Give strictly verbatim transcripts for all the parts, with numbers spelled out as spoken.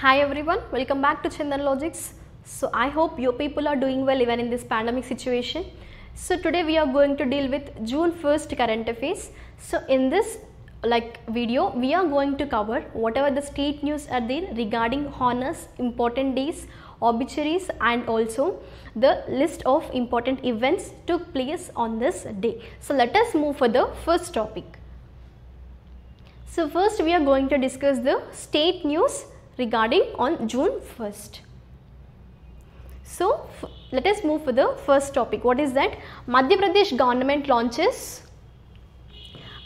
Hi everyone, welcome back to Chandan Logics. So I hope you people are doing well even in this pandemic situation. So today we are going to deal with June first current affairs. So in this like video we are going to cover whatever the state news are there regarding honors, important days, obituaries and also the list of important events took place on this day. So let us move for the first topic. So first we are going to discuss the state news regarding on June first. So let us move for the first topic. What is that? Madhya Pradesh government launches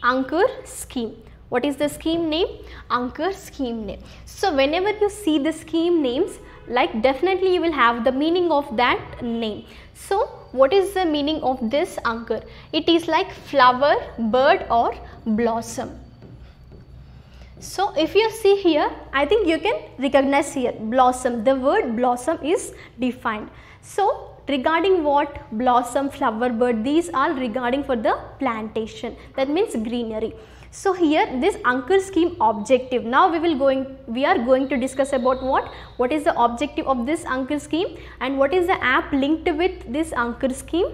Ankur scheme. What is the scheme name? Ankur scheme name. So whenever you see the scheme names, like definitely you will have the meaning of that name. So what is the meaning of this Ankur? It is like flower, bird or blossom. So if you see here, I think you can recognize here blossom, the word blossom is defined. So regarding what? Blossom, flower, bird, these are regarding for the plantation, that means greenery. So here this Ankur scheme objective, now we will going, we are going to discuss about what, what is the objective of this Ankur scheme and what is the app linked with this Ankur scheme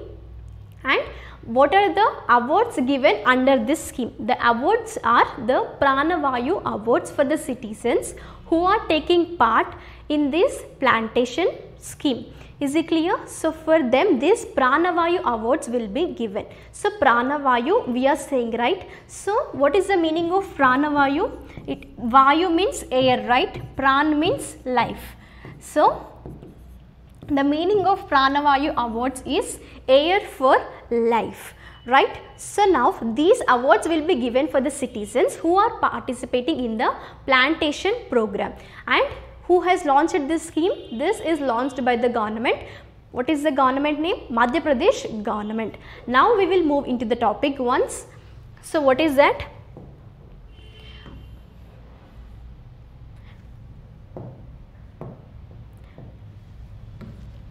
and what are the awards given under this scheme. The awards are the Pranavayu awards for the citizens who are taking part in this plantation scheme. Is it clear? So for them this Pranavayu awards will be given. So Pranavayu we are saying, right? So what is the meaning of Pranavayu? It Vayu means air, right? Pran means life. So the meaning of Pranavayu awards is air for life, right? So now these awards will be given for the citizens who are participating in the plantation program. And who has launched this scheme? This is launched by the government. What is the government name? Madhya Pradesh government. Now we will move into the topic once. So what is that?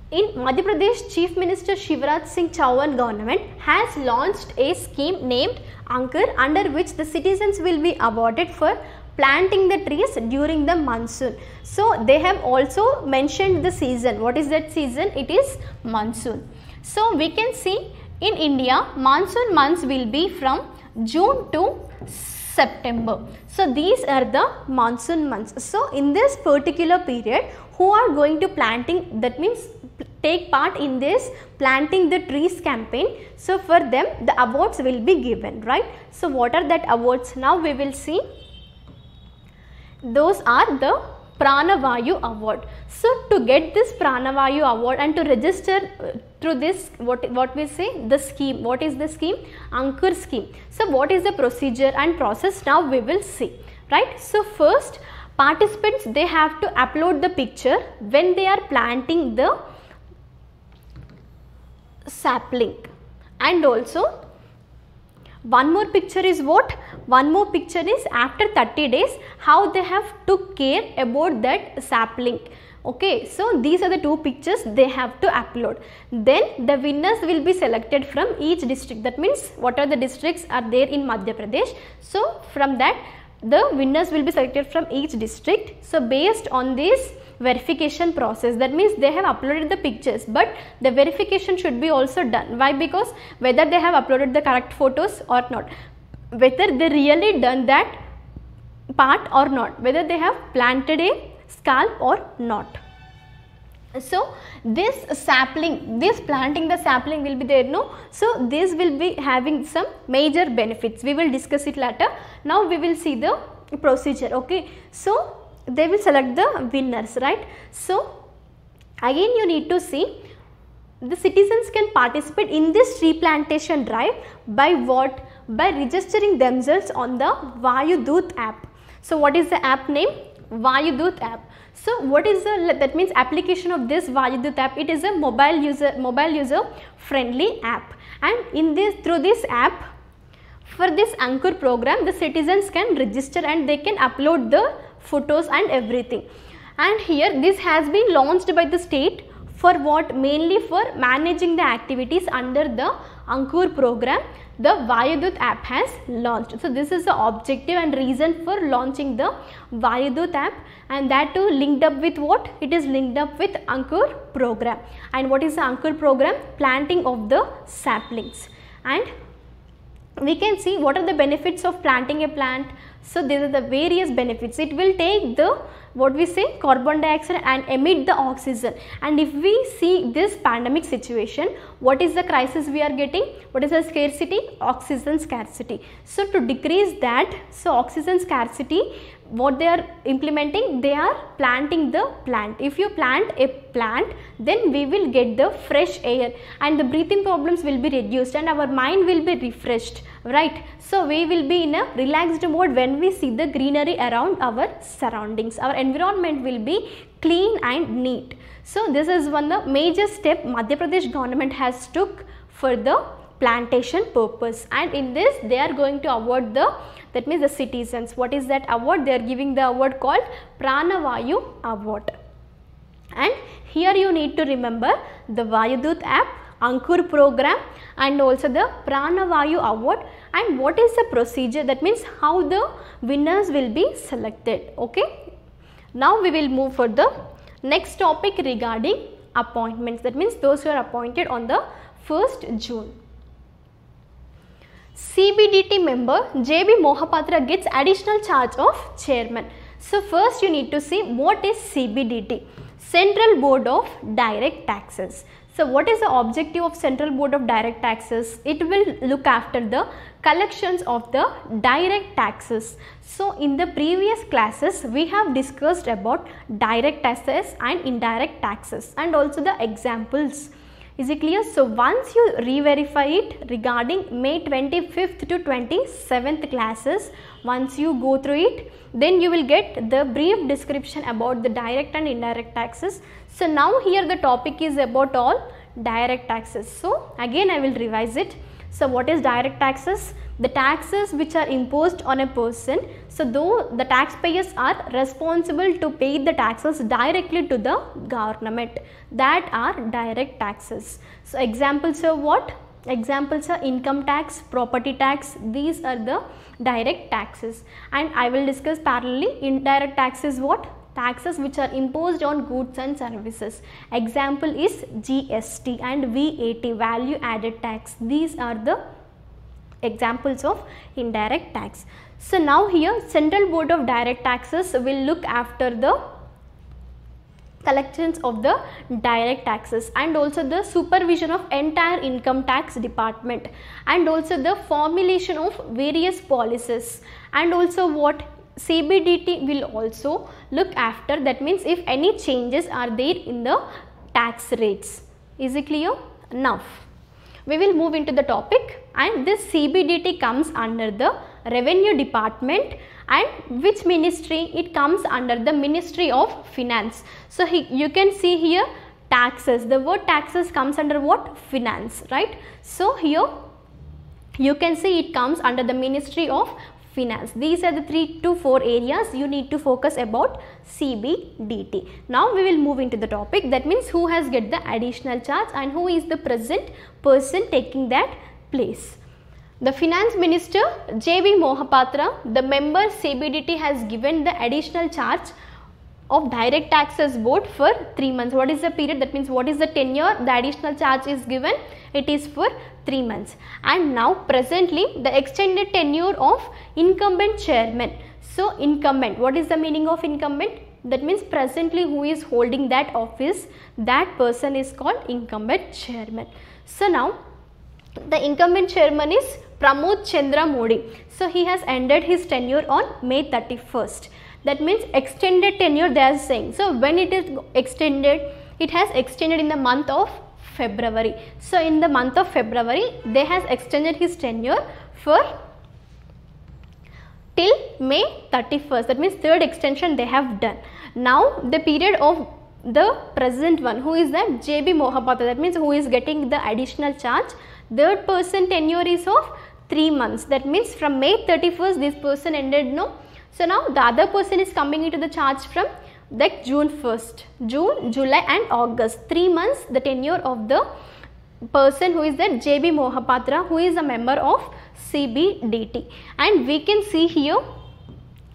In Madhya Pradesh, Chief Minister Shivraj Singh Chauhan government has launched a scheme named Ankur, under which the citizens will be awarded for planting the trees during the monsoon. So they have also mentioned the season. What is that season? It is monsoon. So we can see in India, monsoon months will be from June to September. So these are the monsoon months. So in this particular period, who are going to planting, that means take part in this planting the trees campaign. So for them the awards will be given, right? So what are that awards? Now we will see. Those are the Pranavayu award. So to get this Pranavayu award and to register uh, through this what, what we say the scheme. What is the scheme? Ankur scheme. So what is the procedure and process? Now we will see, right? So first participants, they have to upload the picture when they are planting the sapling, and also one more picture is what? One more picture is after thirty days how they have took care about that sapling. Okay, so these are the two pictures they have to upload. Then the winners will be selected from each district, that means what are the districts are there in Madhya Pradesh. So from that the winners will be selected from each district. So based on this verification process, that means they have uploaded the pictures but the verification should be also done. Why? Because whether they have uploaded the correct photos or not, whether they really done that part or not, whether they have planted a scalp or not. So this sapling, this planting the sapling will be there, no? So this will be having some major benefits. We will discuss it later. Now we will see the procedure. Okay, so they will select the winners, right? So again you need to see the citizens can participate in this tree plantation drive by what? By registering themselves on the Vayudoot app. So what is the app name? Vayudoot app. So what is the, that means application of this Vayudoot app? It is a mobile user mobile user friendly app, and in this, through this app, for this Ankur program the citizens can register and they can upload the photos and everything. And here this has been launched by the state for what? Mainly for managing the activities under the Ankur program the Vayudoot app has launched. So this is the objective and reason for launching the Vayudoot app, and that too linked up with what? It is linked up with Ankur program. And what is the Ankur program? Planting of the saplings. And we can see what are the benefits of planting a plant. So these are the various benefits. It will take the what we say carbon dioxide and emit the oxygen. And if we see this pandemic situation, what is the crisis we are getting? What is the scarcity? Oxygen scarcity. So to decrease that, so oxygen scarcity, what they are implementing, they are planting the plant. If you plant a plant, then we will get the fresh air and the breathing problems will be reduced and our mind will be refreshed, right? So we will be in a relaxed mode when we see the greenery around our surroundings. Our environment will be clean and neat. So this is one of the major step Madhya Pradesh government has took for the plantation purpose, and in this they are going to award the, that means the citizens. What is that award? They are giving the award called Pranavayu award. And here you need to remember the Vayudoot app, Ankur program, and also the Pranavayu award, and what is the procedure, that means how the winners will be selected. Okay, now we will move for the next topic regarding appointments, that means those who are appointed on the first June. C B D T member J B Mohapatra gets additional charge of chairman. So first you need to see what is C B D T, Central Board of Direct Taxes. So what is the objective of Central Board of Direct Taxes? It will look after the collections of the direct taxes. So in the previous classes we have discussed about direct taxes and indirect taxes and also the examples. Is it clear? So once you re-verify it regarding May twenty-fifth to twenty-seventh classes, once you go through it, then you will get the brief description about the direct and indirect taxes. So now here the topic is about all direct taxes. So again I will revise it. So what is direct taxes? The taxes which are imposed on a person. So though the taxpayers are responsible to pay the taxes directly to the government, that are direct taxes. So examples are what? Examples are income tax, property tax. These are the direct taxes, and I will discuss parallelly indirect taxes. What? Taxes which are imposed on goods and services. Example is G S T and V A T, value added tax. These are the examples of indirect tax. So now here Central Board of Direct Taxes will look after the collections of the direct taxes and also the supervision of entire income tax department and also the formulation of various policies, and also what C B D T will also look after, that means if any changes are there in the tax rates. Is it clear? Now we will move into the topic, and this C B D T comes under the Revenue Department, and which ministry? It comes under the Ministry of Finance. So he, you can see here taxes, the word taxes comes under what? Finance, right? So here you can see it comes under the Ministry of Finance. These are the three to four areas you need to focus about C B D T. Now we will move into the topic, that means who has get the additional charge and who is the present person taking that place. The Finance Minister J B Mohapatra, the member C B D T, has given the additional charge of direct taxes board for three months. What is the period? That means what is the tenure? The additional charge is given. It is for three months. And now presently the extended tenure of incumbent chairman. So incumbent. What is the meaning of incumbent? That means presently who is holding that office, that person is called incumbent chairman. So now the incumbent chairman is Pramod Chandra Modi. So he has ended his tenure on May thirty-first. That means extended tenure they are saying. So when it is extended, it has extended in the month of February. So in the month of February, they has extended his tenure for till May thirty-first. That means third extension they have done. Now the period of the present one, who is that? J B Mohapatra. That means who is getting the additional charge. Third person tenure is of three months. That means from May thirty-first this person ended, no? So now the other person is coming into the charge from that June first, June, July and August. Three months the tenure of the person who is there, J B Mohapatra, who is a member of C B D T, and we can see here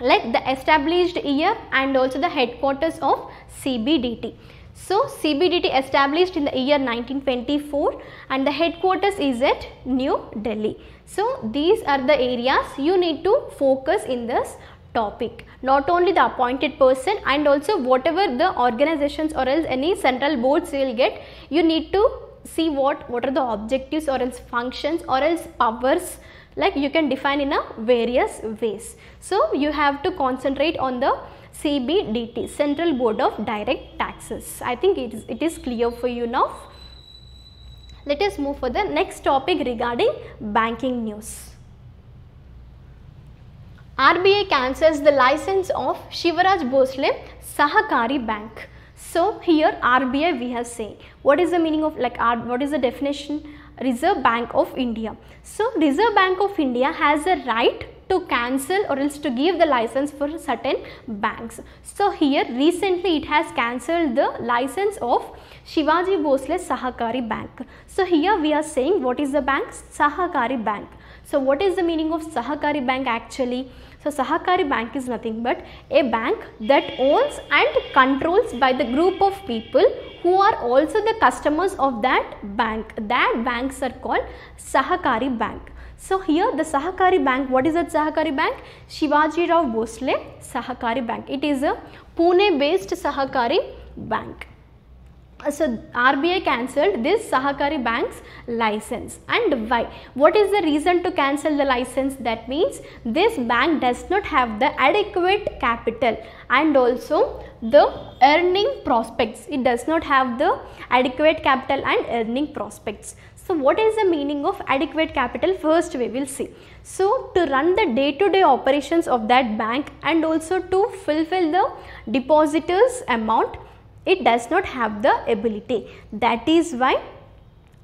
like the established year and also the headquarters of C B D T. So C B D T established in the year nineteen twenty-four and the headquarters is at New Delhi. So these are the areas you need to focus in this topic, not only the appointed person and also whatever the organizations or else any central boards you will get, you need to see what what are the objectives or else functions or else powers, like you can define in a various ways. So you have to concentrate on the C B D T, Central Board of Direct Taxes. I think it is, it is clear for you now. Let us move for the next topic regarding banking news. R B I cancels the license of Shivraj Bhosale Sahakari Bank. So here R B I we have saying, what is the meaning of like R, what is the definition? Reserve Bank of India. So Reserve Bank of India has a right to cancel or else to give the license for certain banks. So here recently it has cancelled the license of Shivaji Bhosle Sahakari Bank. So here we are saying what is the bank? Sahakari Bank. So what is the meaning of Sahakari Bank actually? So Sahakari Bank is nothing but a bank that owns and controls by the group of people who are also the customers of that bank. That banks are called Sahakari Bank. So here the Sahakari Bank, what is that Sahakari Bank? Shivajirao Bhosale Sahakari Bank. It is a Pune based Sahakari Bank. So R B I cancelled this Sahakari Bank's license. And why? What is the reason to cancel the license? That means this bank does not have the adequate capital and also the earning prospects. It does not have the adequate capital and earning prospects. So what is the meaning of adequate capital? First we will see. So to run the day-to-day operations of that bank and also to fulfill the depositors amount, it does not have the ability. That is why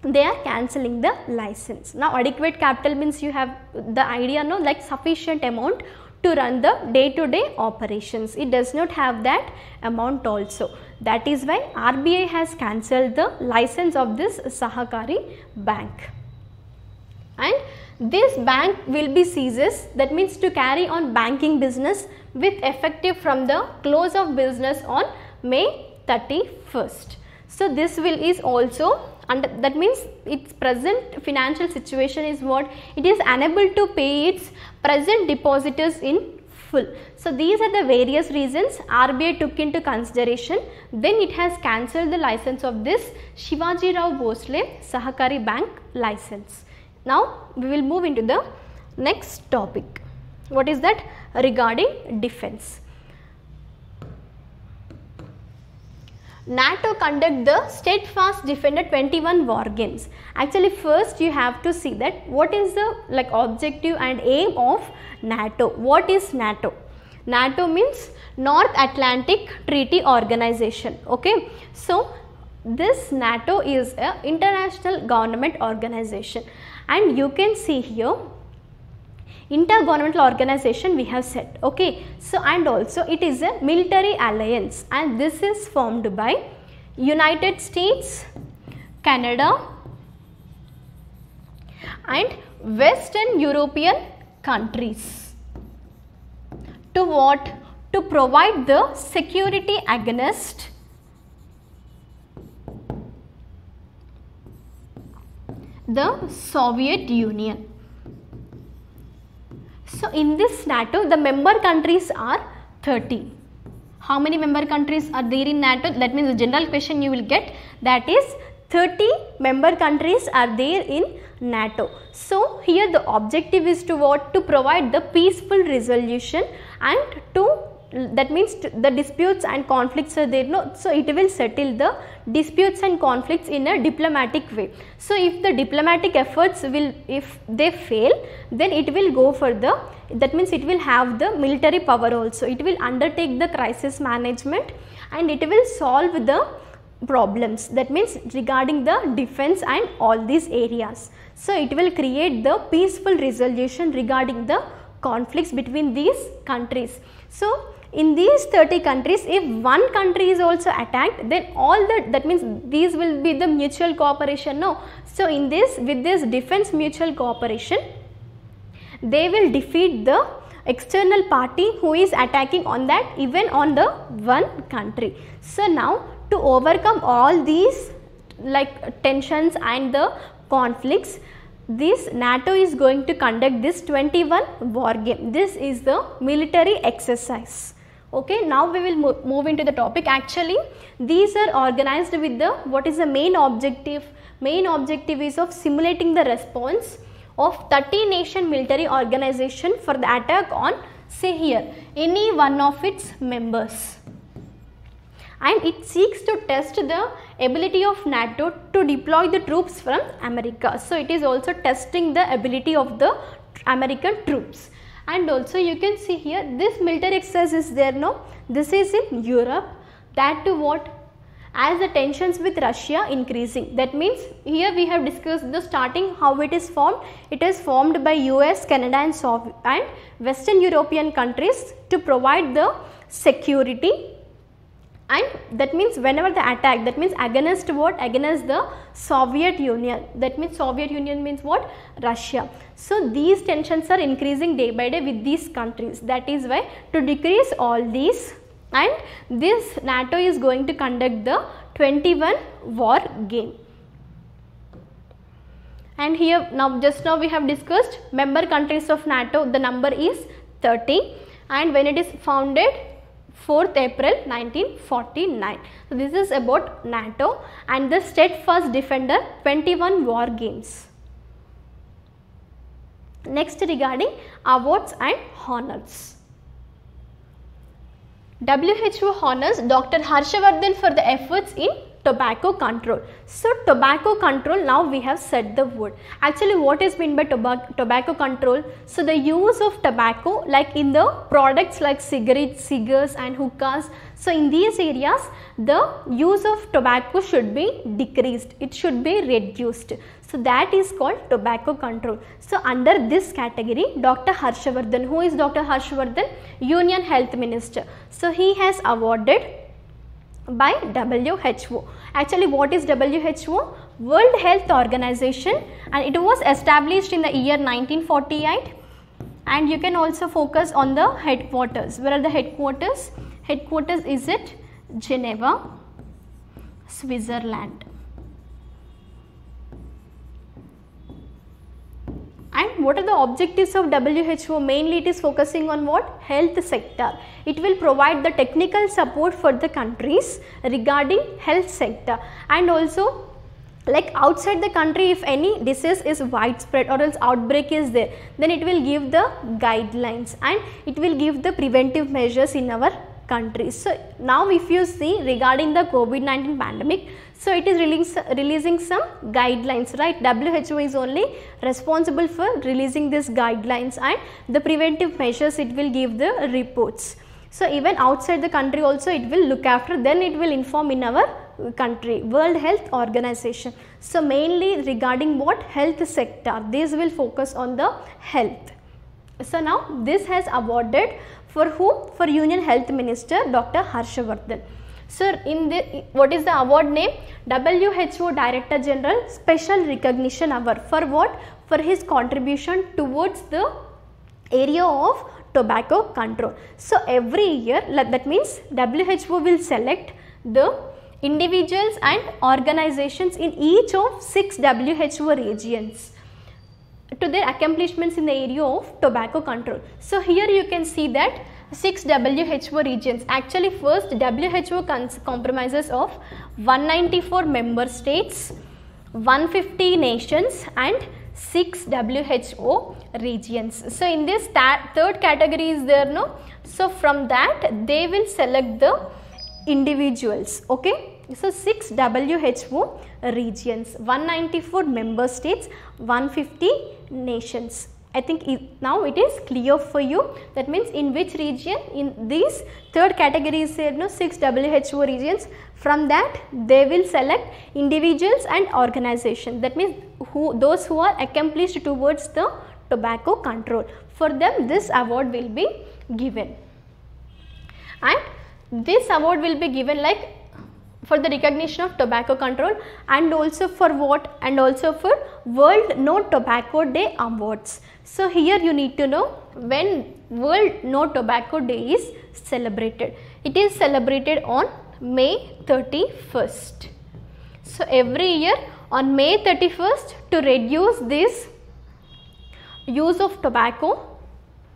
they are cancelling the license. Now adequate capital means you have the idea, no, like sufficient amount to run the day-to-day operations. It does not have that amount also. That is why R B I has cancelled the license of this Sahakari Bank. And this bank will be ceases, that means to carry on banking business with effective from the close of business on May thirty-first. So this will is also under, that means its present financial situation is what? It is unable to pay its present depositors in full. So these are the various reasons R B I took into consideration. Then it has cancelled the license of this Shivajirao Bhosale Sahakari Bank license. Now we will move into the next topic. What is that? Regarding defense. NATO conduct the Steadfast Defender twenty-one war games. Actually first you have to see that what is the like objective and aim of NATO. What is NATO? NATO means North Atlantic Treaty Organization. Okay. So this NATO is an international government organization and you can see here intergovernmental organization we have said, okay. So and also it is a military alliance and this is formed by United States, Canada and Western European countries to what? To provide the security against the Soviet Union. So in this NATO, the member countries are thirty. How many member countries are there in NATO? That means the general question you will get, that is thirty member countries are there in NATO. So here the objective is to what? To provide the peaceful resolution and to, that means to the disputes and conflicts are there, no? So it will settle the disputes and conflicts in a diplomatic way. So if the diplomatic efforts will, if they fail, then it will go for the, that means it will have the military power also. It will undertake the crisis management and it will solve the problems, that means regarding the defense and all these areas. So it will create the peaceful resolution regarding the conflicts between these countries. So in these thirty countries, if one country is also attacked, then all the, that means these will be the mutual cooperation now. So in this, with this defense mutual cooperation, they will defeat the external party who is attacking on that, even on the one country. So now to overcome all these like tensions and the conflicts, this NATO is going to conduct this twenty-one war game. This is the military exercise. Okay, now we will mo move into the topic. Actually, these are organized with the, what is the main objective? Main objective is of simulating the response of thirty nation military organization for the attack on, say here, any one of its members. And it seeks to test the ability of NATO to deploy the troops from America. So it is also testing the ability of the American troops. And also you can see here, this military exercise is there now. This is in Europe. That to what? As the tensions with Russia increasing. That means here we have discussed the starting how it is formed. It is formed by U S, Canada and Soviet and Western European countries to provide the security. And that means whenever the attack, that means against what? Against the Soviet Union. That means Soviet Union means what? Russia. So these tensions are increasing day by day with these countries. That is why to decrease all these, and this NATO is going to conduct the twenty-one war game. And here now just now we have discussed member countries of NATO. The number is thirty, and when it is founded, fourth April nineteen forty-nine. So this is about NATO and the Steadfast Defender twenty-one war games. Next, regarding awards and honors. W H O honors Doctor Harshavardhan for the efforts in tobacco control. So tobacco control, now we have said the word. Actually what is meant by tobacco, tobacco control? So the use of tobacco like in the products like cigarettes, cigars and hookahs. So in these areas the use of tobacco should be decreased, it should be reduced. So that is called tobacco control. So under this category, Doctor Harshavardhan, who is Doctor Harshavardhan? Union Health Minister. So he has awarded by W H O. Actually what is W H O? World Health Organization, and it was established in the year nineteen forty-eight, and you can also focus on the headquarters. Where are the headquarters? Headquarters is at Geneva, Switzerland. And what are the objectives of W H O? Mainly it is focusing on what? Health sector. It will provide the technical support for the countries regarding health sector, and also like outside the country if any disease is widespread or else outbreak is there, then it will give the guidelines and it will give the preventive measures in our countries. So now if you see regarding the COVID nineteen pandemic, so it is release, releasing some guidelines, right? W H O is only responsible for releasing these guidelines and the preventive measures, it will give the reports. So even outside the country also it will look after, then it will inform in our country. World Health Organization. So mainly regarding what? Health sector. These will focus on the health. So now this has awarded for whom? For Union Health Minister Doctor Harshavardhan. Sir, in the, what is the award name? W H O Director General Special Recognition Award. For what? For his contribution towards the area of tobacco control. So every year, that means W H O will select the individuals and organizations in each of six W H O regions to their accomplishments in the area of tobacco control. So here you can see that six W H O regions. Actually first W H O comprises of one hundred ninety-four member states, one hundred fifty nations and six W H O regions. So in this third category is there, no? So from that they will select the individuals. Okay. So six W H O regions, one hundred ninety-four member states, one hundred fifty nations. I think it, now it is clear for you. That means in which region, in these third category is there, no? Six W H O regions. From that they will select individuals and organizations. That means who, those who are accomplished towards the tobacco control. For them this award will be given. and this award will be given like for the recognition of tobacco control and also for what and also for World No Tobacco Day awards. So here you need to know when World No Tobacco Day is celebrated. It is celebrated on May thirty-first. So every year on May thirty-first, to reduce this use of tobacco,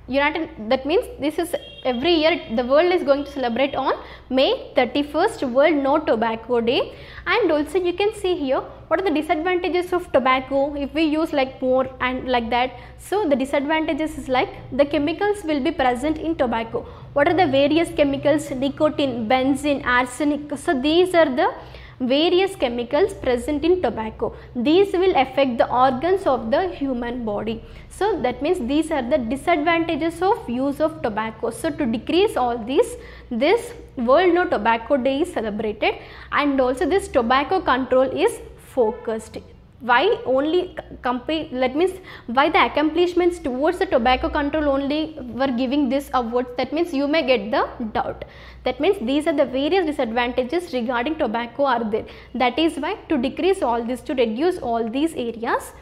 United, that means this is every year the world is going to celebrate on May thirty-first, World No Tobacco Day. And also you can see here what are the disadvantages of tobacco if we use like more and like that. So the disadvantages is like the chemicals will be present in tobacco. What are the various chemicals? Nicotine, benzene, arsenic. So these are the various chemicals present in tobacco. These will affect the organs of the human body. So that means these are the disadvantages of use of tobacco. So to decrease all these, this World No Tobacco Day is celebrated, and also this tobacco control is focused. Why only company, that means why the accomplishments towards the tobacco control only were giving this award? That means you may get the doubt. That means these are the various disadvantages regarding tobacco are there. That is why to decrease all this, to reduce all these areas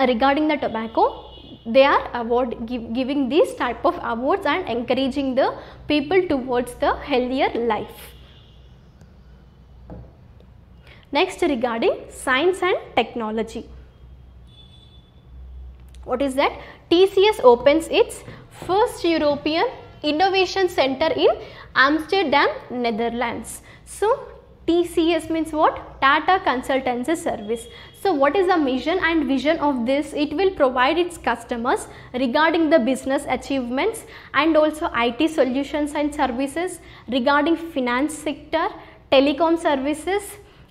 regarding the tobacco, they are award give, giving these type of awards and encouraging the people towards the healthier life. Next, regarding science and technology, what is that? T C S opens its first European Innovation Center in Amsterdam, Netherlands. So T C S means what? Tata Consultancy Service. So what is the mission and vision of this? It will provide its customers regarding the business achievements and also I T solutions and services regarding finance sector, telecom services,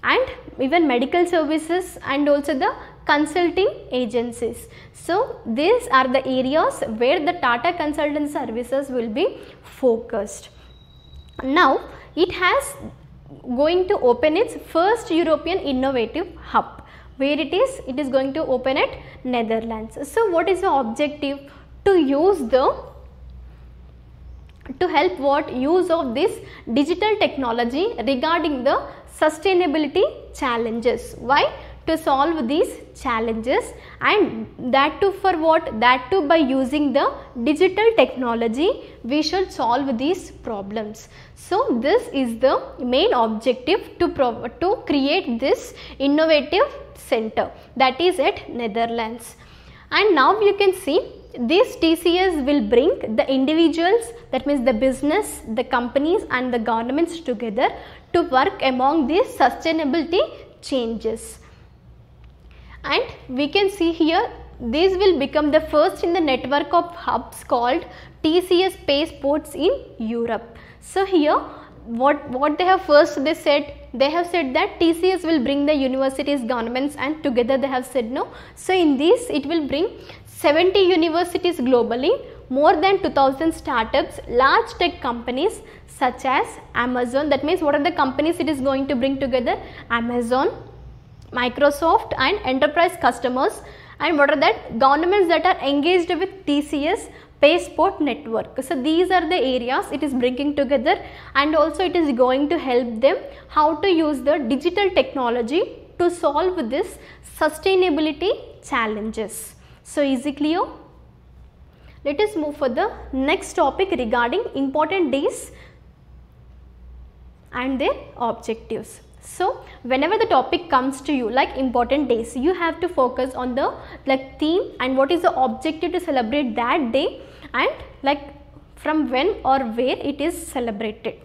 and even medical services, and also the consulting agencies. So these are the areas where the Tata Consultancy Services will be focused. Now it has going to open its first European innovative hub. Where it is? It is going to open at Netherlands. So what is the objective? To use the to help what use of this digital technology regarding the sustainability challenges. Why? To solve these challenges, and that too for what? That too by using the digital technology we should solve these problems. So this is the main objective to, pro to create this innovative center, that is at Netherlands. And now you can see this T C S will bring the individuals, that means the business, the companies and the governments together to work among these sustainability changes. And we can see here these will become the first in the network of hubs called T C S Spaceports in Europe. So here what what they have first they said they have said that T C S will bring the universities, governments, and together they have said no. So in this it will bring seventy universities globally, more than two thousand startups, large tech companies such as Amazon. That means what are the companies it is going to bring together? Amazon, Microsoft, and enterprise customers. And what are that? Governments that are engaged with T C S Spaceport network. So these are the areas it is bringing together, and also it is going to help them how to use the digital technology to solve this sustainability challenges. So is it clear? Let us move for the next topic regarding important days and their objectives. So whenever the topic comes to you like important days, you have to focus on the like theme and what is the objective to celebrate that day, and like from when or where it is celebrated.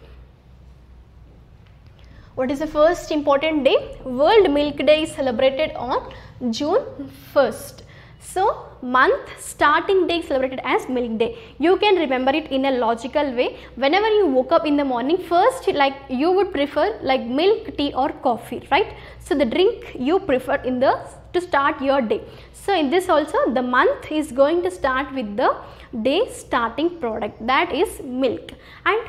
What is the first important day? World Milk Day is celebrated on June first. So month starting day is celebrated as Milk Day. You can remember it in a logical way. Whenever you woke up in the morning, first like you would prefer like milk, tea or coffee, right? So the drink you prefer in the to start your day. So in this also the month is going to start with the day starting product, that is milk. And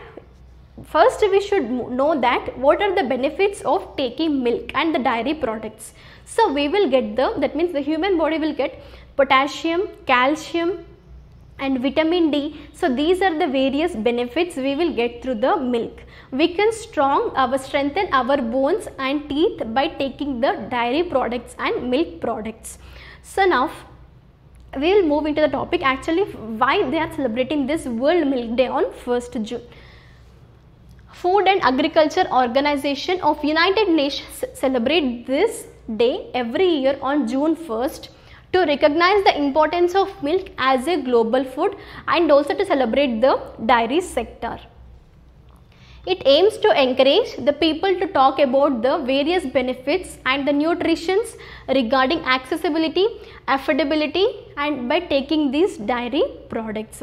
first we should know that what are the benefits of taking milk and the dairy products. So we will get the, that means the human body will get potassium, calcium, and vitamin D. So these are the various benefits we will get through the milk. We can strong our strengthen our bones and teeth by taking the dairy products and milk products. So now we will move into the topic actually why they are celebrating this World Milk Day on first June. Food and Agriculture Organization of United Nations celebrate this day every year on June first to recognize the importance of milk as a global food and also to celebrate the dairy sector. It aims to encourage the people to talk about the various benefits and the nutritions regarding accessibility, affordability and by taking these dairy products.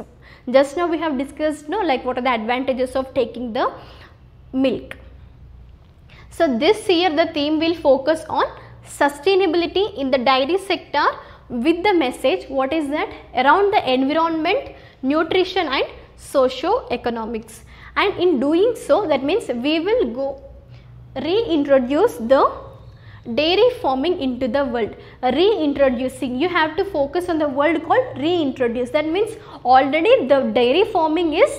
Just now we have discussed, you know, like what are the advantages of taking the milk. So this year the theme will focus on sustainability in the dairy sector with the message, what is that, around the environment, nutrition and socio-economics. And in doing so, that means we will go reintroduce the dairy farming into the world. Reintroducing, you have to focus on the word called reintroduce. That means already the dairy farming is,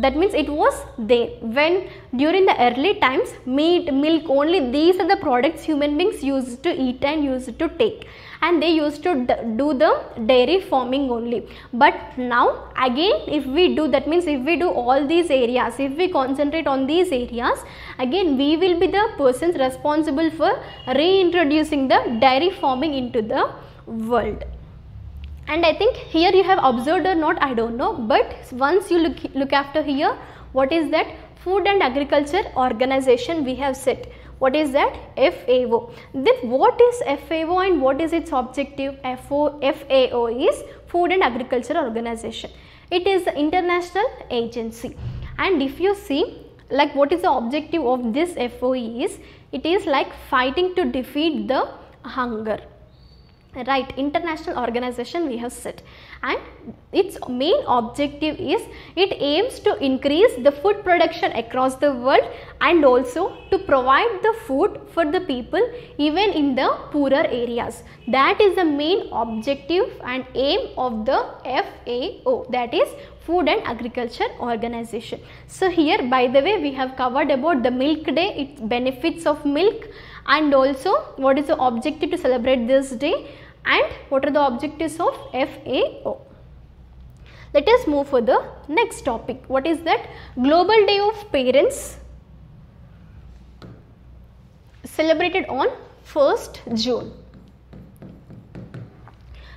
that means it was there when during the early times meat, milk only, these are the products human beings used to eat and used to take, and they used to do the dairy farming only. But now again if we do, that means if we do all these areas, if we concentrate on these areas, again we will be the persons responsible for reintroducing the dairy farming into the world. And I think here you have observed or not, I don't know, but once you look look after here, what is that Food and Agriculture Organization we have said. What is that? F A O. Then what is F A O and what is its objective? F A O is Food and Agriculture Organization. It is the international agency. And if you see, like what is the objective of this F A O is, it is like fighting to defeat the hunger. Right, international organization we have set, and its main objective is it aims to increase the food production across the world and also to provide the food for the people even in the poorer areas. That is the main objective and aim of the F A O, that is Food and Agriculture Organization. So here by the way we have covered about the milk day, its benefits of milk, and also what is the objective to celebrate this day and what are the objectives of F A O. Let us move for the next topic. What is that? Global Day of Parents, celebrated on first June.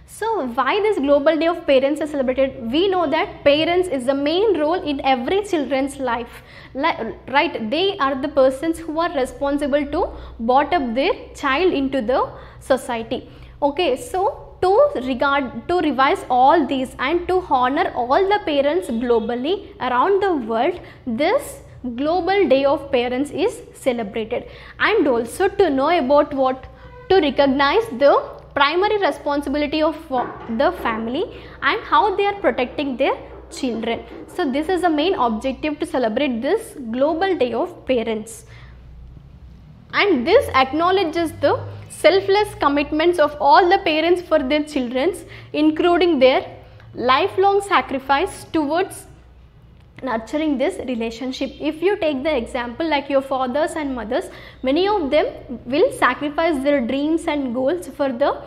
So why this Global Day of Parents is celebrated? We know that parents is the main role in every children's life. Right, they are the persons who are responsible to brought up their child into the society. Okay, so to regard, to revise all these and to honor all the parents globally around the world, this Global Day of Parents is celebrated. And also to know about what, to recognize the primary responsibility of the family and how they are protecting their children. So this is the main objective to celebrate this Global Day of Parents. And this acknowledges the selfless commitments of all the parents for their children, including their lifelong sacrifice towards nurturing this relationship. If you take the example like your fathers and mothers, many of them will sacrifice their dreams and goals for the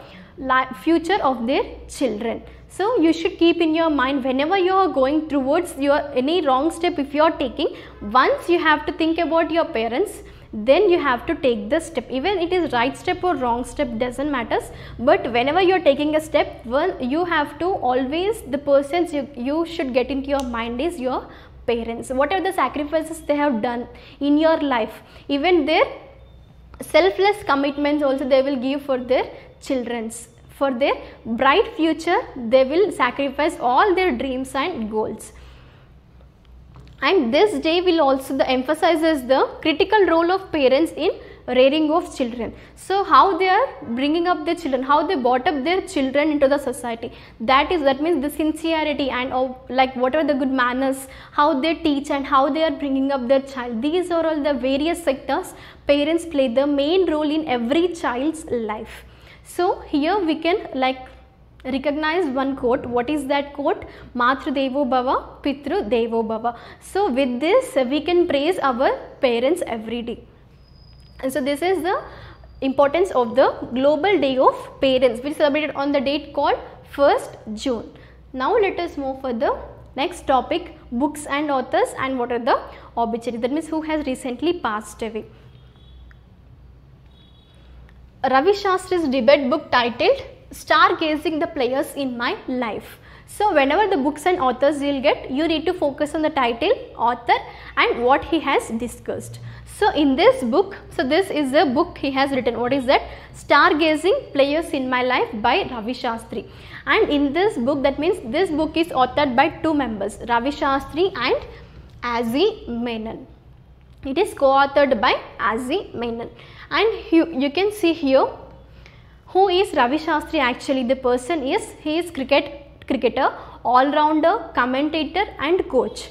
future of their children. So you should keep in your mind whenever you are going towards your any wrong step if you are taking, once you have to think about your parents, then you have to take the step. Even it is right step or wrong step doesn't matters, but whenever you are taking a step, well, you have to always the persons you, you should get into your mind is your parents. What are the sacrifices they have done in your life, even their selfless commitments also they will give for their children's, for their bright future they will sacrifice all their dreams and goals. And this day will also the emphasizes the critical role of parents in rearing of children. So how they are bringing up their children, how they brought up their children into the society. That is, that means the sincerity and oh, like what are the good manners, how they teach and how they are bringing up their child. These are all the various sectors parents play the main role in every child's life. So here we can like recognize one quote. What is that quote? Matru Devo Bhava, Pitru Devo Bhava. So with this we can praise our parents every day. And so this is the importance of the Global Day of Parents, which is celebrated on the date called first June. Now let us move for the next topic, books and authors and what are the obituaries, that means who has recently passed away. Ravi Shastri's debate book titled Stargazing the Players in My Life. So whenever the books and authors you will get, you need to focus on the title, author and what he has discussed. So in this book, so this is the book he has written, what is that? Stargazing Players in My Life by Ravi Shastri. And in this book, that means this book is authored by two members, Ravi Shastri and Ashi Menon. It is co-authored by Ashi Menon. And you, you can see here who is Ravi Shastri actually. The person is, he is cricket cricketer, all-rounder, commentator and coach.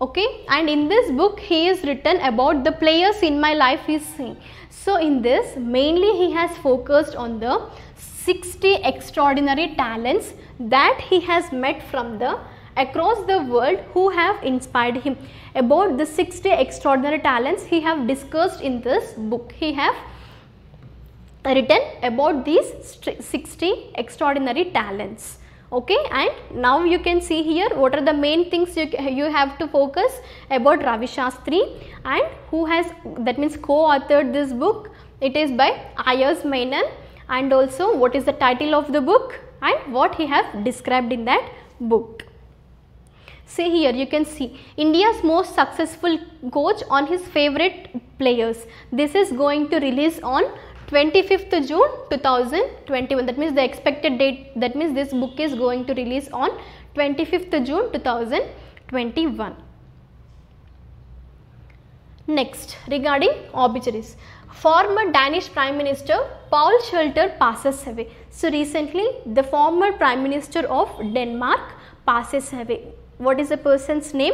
Okay, and in this book he is written about the players in my life he is saying. So in this mainly he has focused on the sixty extraordinary talents that he has met from the across the world who have inspired him. About the sixty extraordinary talents he have discussed in this book. He have written about these sixty extraordinary talents. Okay, and now you can see here what are the main things you, you have to focus about Ravi Shastri and who has, that means co-authored this book. It is by Ashi Menon, and also what is the title of the book and what he have described in that book. See here you can see India's most successful coach on his favorite players. This is going to release on twenty-fifth June two thousand twenty-one, that means the expected date, that means this book is going to release on twenty-fifth June two thousand twenty-one. Next, regarding obituaries, former Danish Prime Minister Poul Schlüter passes away. So recently the former Prime Minister of Denmark passes away. What is the person's name?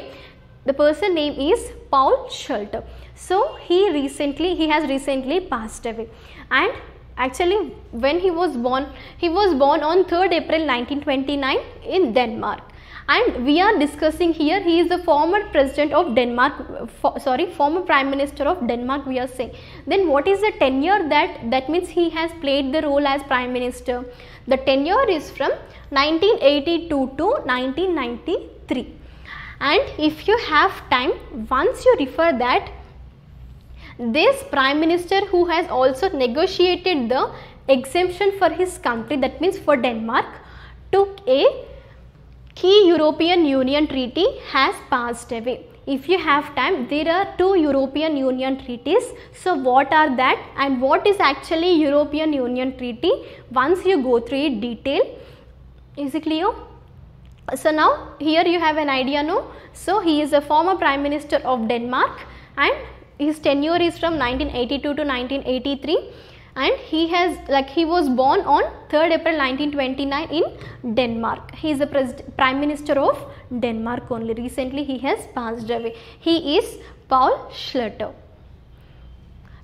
The person name is Poul Schlüter. So he recently, he has recently passed away, and actually when he was born, he was born on third April nineteen twenty-nine in Denmark, and we are discussing here he is the former president of Denmark, for, sorry former prime minister of Denmark we are saying. Then what is the tenure that, that means he has played the role as prime minister. The tenure is from nineteen eighty-two to nineteen ninety-three. And if you have time, once you refer that this prime minister who has also negotiated the exemption for his country, that means for Denmark, took a key European Union treaty has passed away. If you have time, there are two European Union treaties. So what are that and what is actually European Union treaty? Once you go through it detail, is it clear? So now here you have an idea, no? So he is a former prime minister of Denmark and his tenure is from nineteen eighty-two to nineteen eighty-three, and he has, like, he was born on third April nineteen twenty-nine in Denmark. He is a prime minister of Denmark only. Recently he has passed away. He is Poul Schlüter.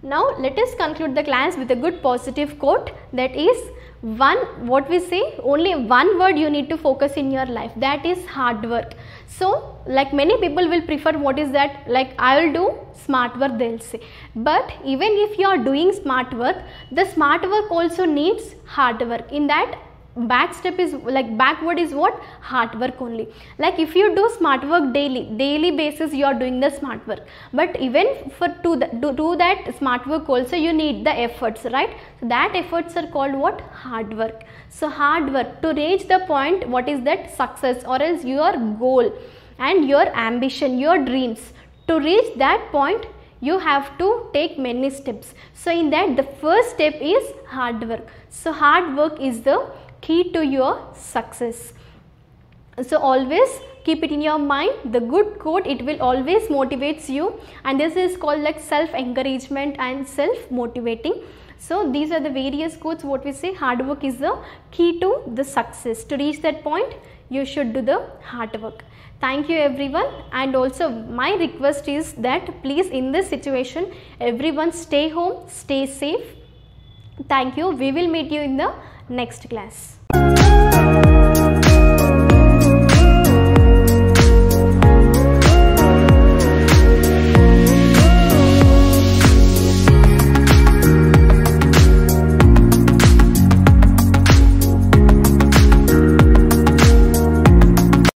Now let us conclude the class with a good positive quote, that is one, what we say, only one word you need to focus in your life, that is hard work. So like many people will prefer what is that, like I will do smart work they will say, but even if you are doing smart work, the smart work also needs hard work. In that back step is like backward is what? Hard work only. Like if you do smart work daily, daily basis you are doing the smart work, but even for to the, do, do that smart work also you need the efforts, right? So that efforts are called what? Hard work. So hard work to reach the point, what is that? Success, or else your goal and your ambition, your dreams. To reach that point you have to take many steps. So in that the first step is hard work. So hard work is the key to your success. So always keep it in your mind, the good quote, it will always motivates you, and this is called like self encouragement and self motivating. So these are the various quotes what we say. Hard work is the key to the success. To reach that point you should do the hard work. Thank you everyone, and also my request is that please in this situation everyone stay home, stay safe. Thank you. We will meet you in the next class.